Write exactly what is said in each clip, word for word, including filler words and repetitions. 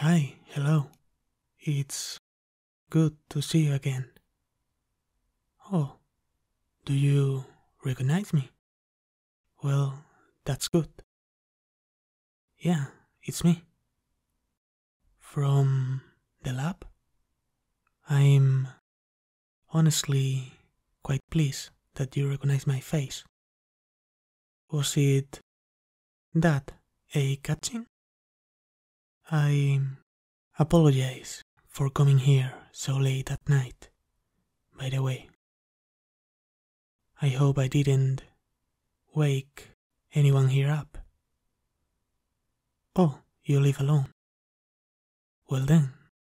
Hi, hello. It's good to see you again. Oh, do you recognize me? Well, that's good. Yeah, it's me. From the lab? I'm honestly quite pleased that you recognize my face. Was it that a catching? I apologize for coming here so late at night, by the way. I hope I didn't wake anyone here up. Oh, you live alone. Well then,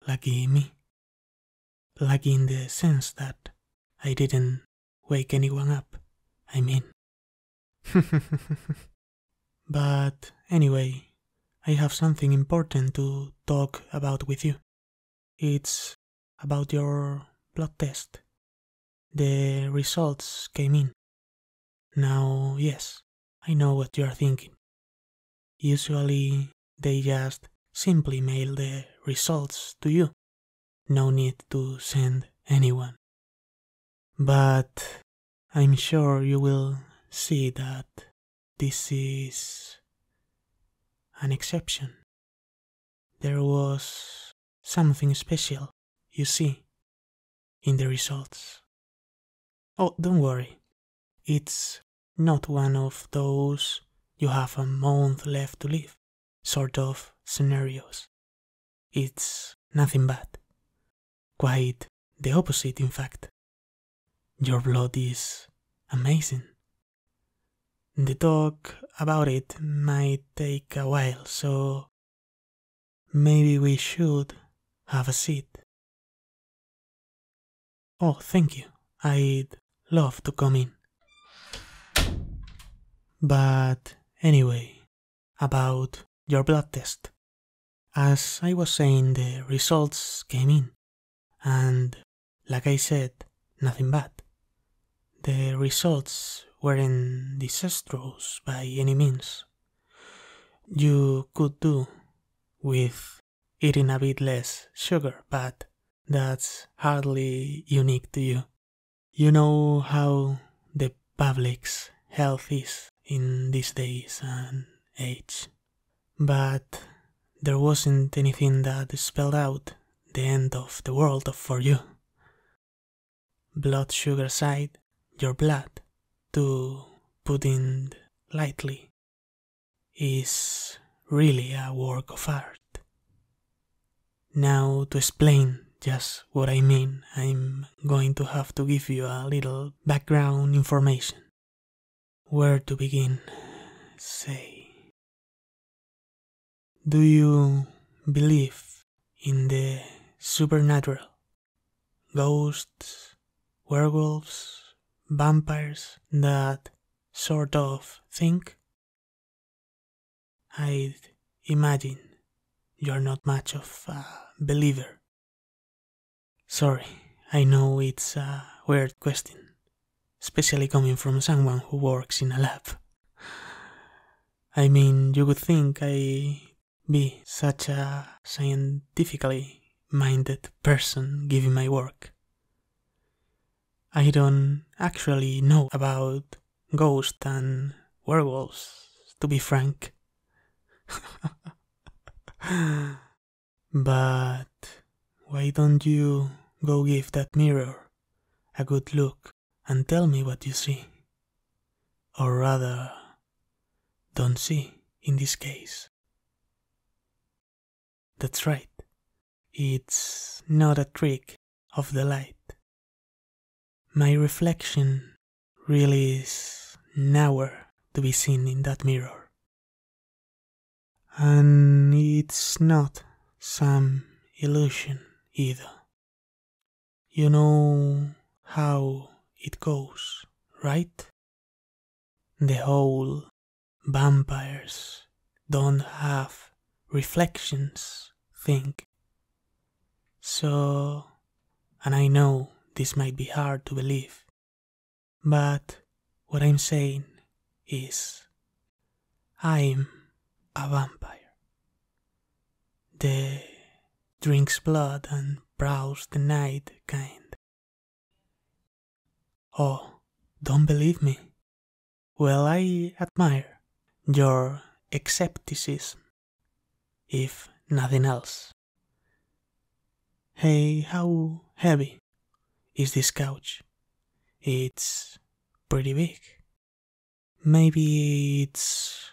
lucky me. Lucky in the sense that I didn't wake anyone up, I mean. But anyway, I have something important to talk about with you. It's about your blood test. The results came in. Now, yes, I know what you are thinking. Usually, they just simply mail the results to you. No need to send anyone. But I'm sure you will see that this is an exception. There was something special, you see, in the results. Oh, don't worry. It's not one of those you have a month left to live sort of scenarios. It's nothing bad. Quite the opposite, in fact. Your blood is amazing. The talk about it might take a while, so maybe we should have a seat. Oh, thank you. I'd love to come in. But anyway, about your blood test. As I was saying, the results came in. And, like I said, nothing bad. The results weren't disastrous by any means. You could do with eating a bit less sugar, but that's hardly unique to you. You know how the public's health is in these days and age. But there wasn't anything that spelled out the end of the world for you. Blood sugar side, your blood, to put in lightly, is really a work of art. Now, to explain just what I mean, I'm going to have to give you a little background information. Where to begin, say. Do you believe in the supernatural? Ghosts, werewolves, vampires, that sort of thing? I'd imagine you're not much of a believer. Sorry, I know it's a weird question, especially coming from someone who works in a lab. I mean, you would think I'd be such a scientifically minded person given my work. I don't actually know about ghosts and werewolves, to be frank. But why don't you go give that mirror a good look and tell me what you see? Or rather, don't see in this case. That's right, it's not a trick of the light. My reflection really is nowhere to be seen in that mirror. And it's not some illusion either. You know how it goes, right? The whole vampires don't have reflections thing. So, and I know this might be hard to believe, but what I'm saying is I'm a vampire. The drinks blood and prowls the night kind. Oh, don't believe me? Well, I admire your skepticism, if nothing else. Hey, how heavy is this couch? It's pretty big. Maybe it's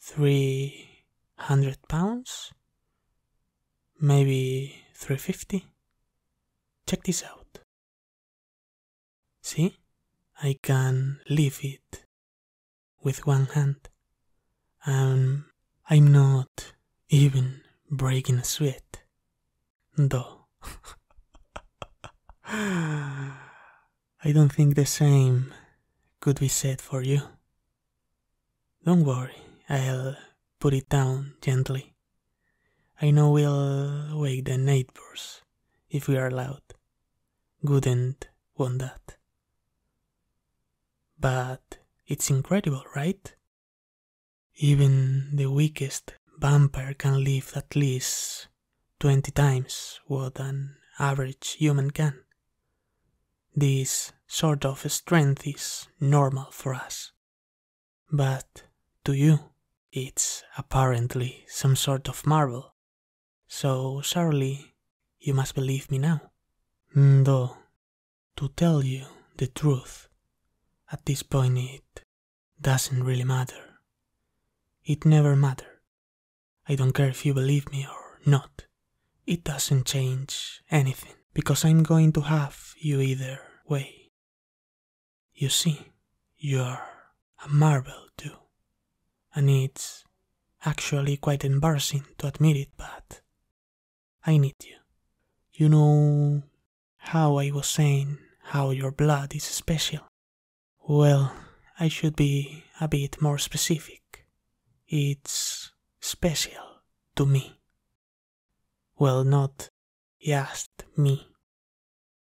three hundred pounds? Maybe three fifty? Check this out. See? I can lift it with one hand. Um, I'm not even breaking a sweat, though. I don't think the same could be said for you. Don't worry, I'll put it down gently. I know we'll wake the neighbors if we are loud. Wouldn't want that. But it's incredible, right? Even the weakest vampire can live at least twenty times what an average human can. This sort of strength is normal for us, but to you it's apparently some sort of marvel, so surely you must believe me now. Though, to tell you the truth, at this point it doesn't really matter. It never mattered. I don't care if you believe me or not. It doesn't change anything, because I'm going to have you either way. You see, you're a marvel too. And it's actually quite embarrassing to admit it, but I need you. You know how I was saying how your blood is special? Well, I should be a bit more specific. It's special to me. Well, not just me.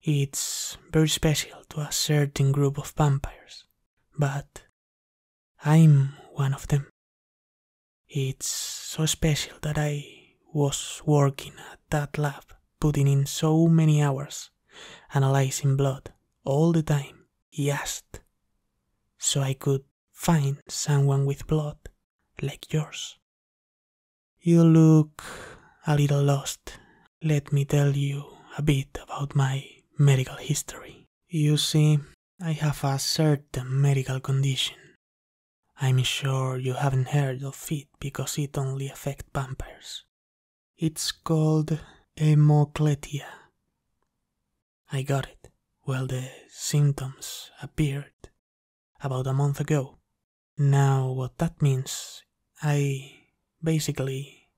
It's very special to a certain group of vampires, but I'm one of them. It's so special that I was working at that lab, putting in so many hours, analyzing blood all the time, just so I could find someone with blood like yours. You look a little lost. Let me tell you a bit about my medical history. You see, I have a certain medical condition. I'm sure you haven't heard of it because it only affects vampires. It's called hemocletia. I got it. Well, the symptoms appeared about a month ago. Now, what that means, I basically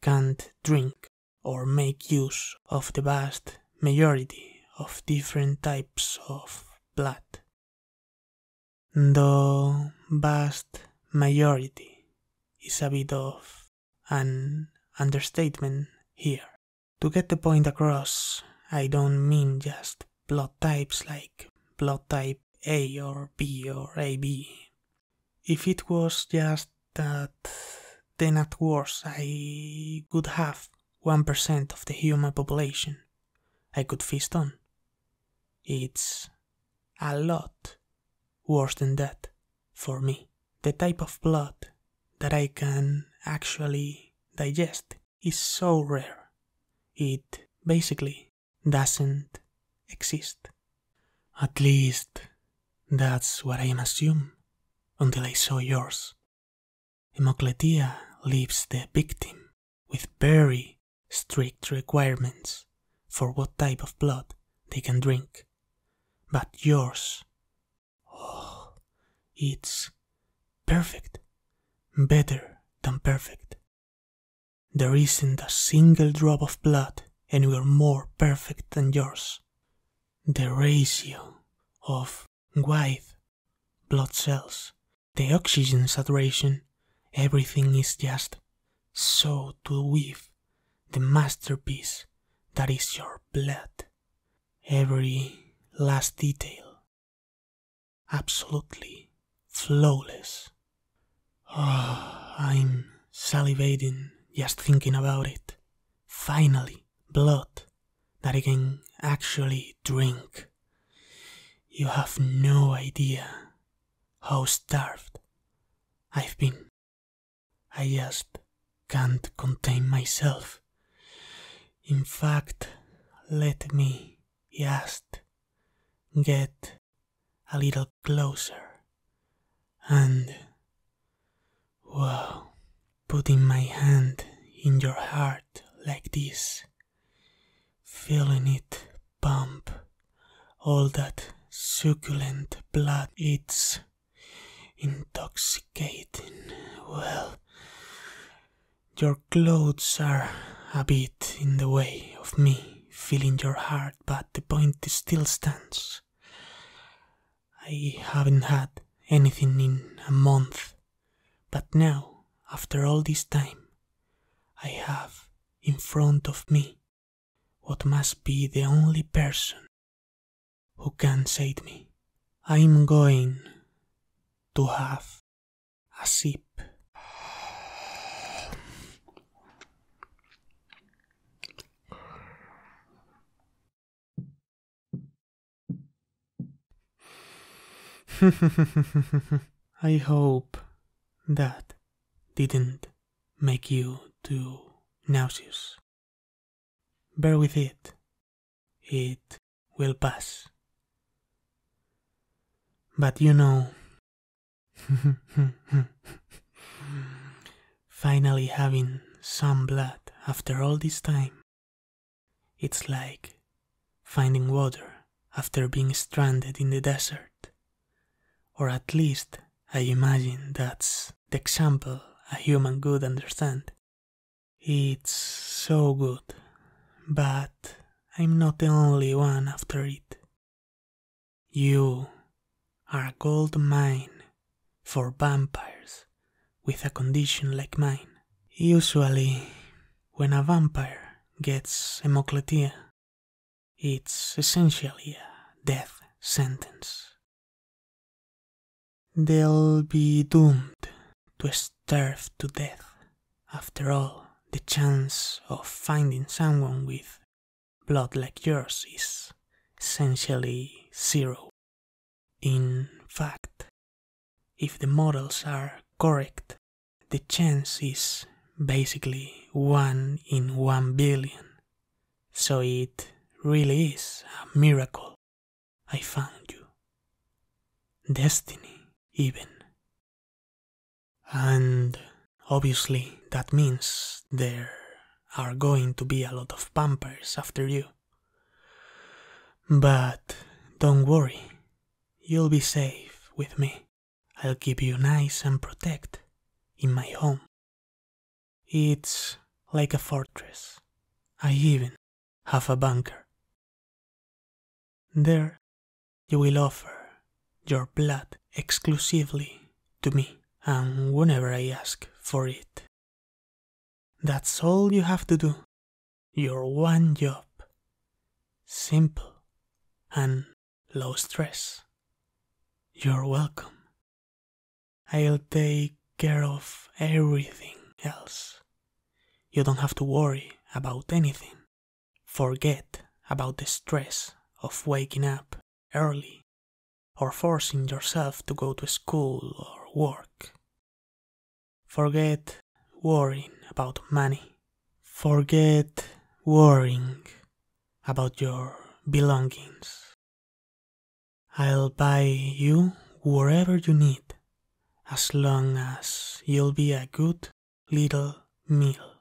can't drink or make use of the vast majority of different types of blood. The vast majority is a bit of an understatement here. To get the point across, I don't mean just blood types like blood type A or B or A B. If it was just that, then at worst I would have one percent of the human population I could feast on. It's a lot worse than that for me. The type of blood that I can actually digest is so rare. It basically doesn't exist. At least that's what I am assuming until I saw yours. Hemocletia leaves the victim with very strict requirements for what type of blood they can drink. But yours, oh, it's perfect. Better than perfect. There isn't a single drop of blood anywhere more perfect than yours. The ratio of white blood cells, the oxygen saturation, everything is just so to weave the masterpiece that is your blood. Every last detail, absolutely flawless. Oh, I'm salivating just thinking about it. Finally, blood that he can actually drink. You have no idea how starved I've been. I just can't contain myself. In fact, let me just get a little closer and, wow, putting my hand in your heart like this, feeling it pump all that succulent blood. It's intoxicating. Well, your clothes are a bit in the way of me feeling your heart, but the point still stands. I haven't had anything in a month, but now, after all this time, I have in front of me what must be the only person who can save me. I'm going to have a sip. I hope that didn't make you too nauseous. Bear with it. It will pass. But you know, finally having some blood after all this time, it's like finding water after being stranded in the desert. Or at least, I imagine that's the example a human could understand. It's so good, but I'm not the only one after it. You are a gold mine for vampires with a condition like mine. Usually, when a vampire gets hemocletia, it's essentially a death sentence. They'll be doomed to starve to death. After all, the chance of finding someone with blood like yours is essentially zero. In fact, if the models are correct, the chance is basically one in one billion. So it really is a miracle I found you. Destiny. Even. And obviously that means there are going to be a lot of vampires after you. But don't worry, you'll be safe with me. I'll keep you nice and protect in my home. It's like a fortress. I even have a bunker. There you will offer your blood exclusively to me, and whenever I ask for it. That's all you have to do. Your one job. Simple and low stress. You're welcome. I'll take care of everything else. You don't have to worry about anything. Forget about the stress of waking up early, or forcing yourself to go to school or work. Forget worrying about money. Forget worrying about your belongings. I'll buy you whatever you need, as long as you'll be a good little meal.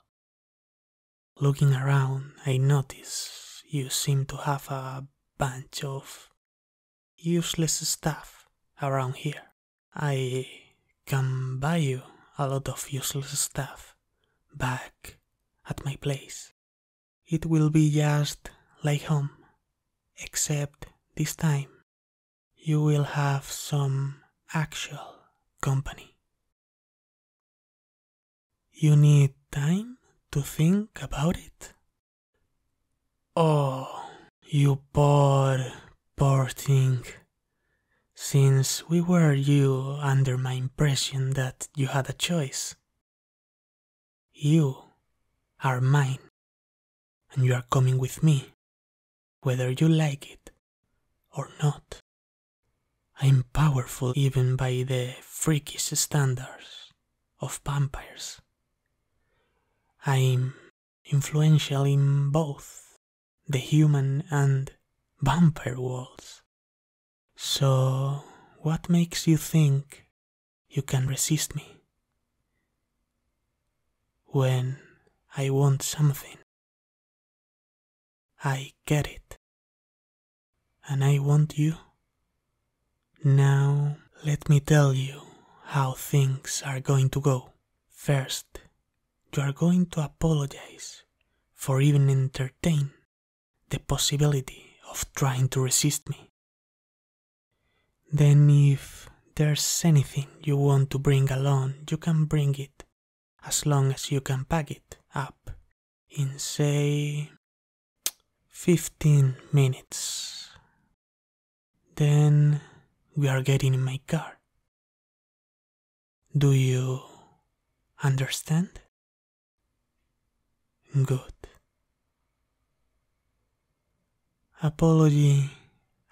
Looking around, I notice you seem to have a bunch of useless stuff around here. I can buy you a lot of useless stuff back at my place. It will be just like home, except this time you will have some actual company. You need time to think about it? Oh, you poor Poor thing, since we were you under my impression that you had a choice. You are mine, and you are coming with me, whether you like it or not. I'm powerful even by the freakish standards of vampires. I'm influential in both the human and vampire worlds. So, what makes you think you can resist me? When I want something, I get it. And I want you. Now, let me tell you how things are going to go. First, you are going to apologize for even entertain the possibility of trying to resist me. Then if there's anything you want to bring along, you can bring it, as long as you can pack it up in, say, fifteen minutes. Then we are getting in my car. Do you understand? Good. Apology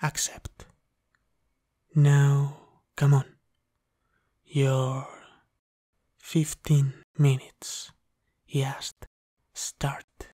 accept. Now, come on. Your fifteen minutes, he asked, start.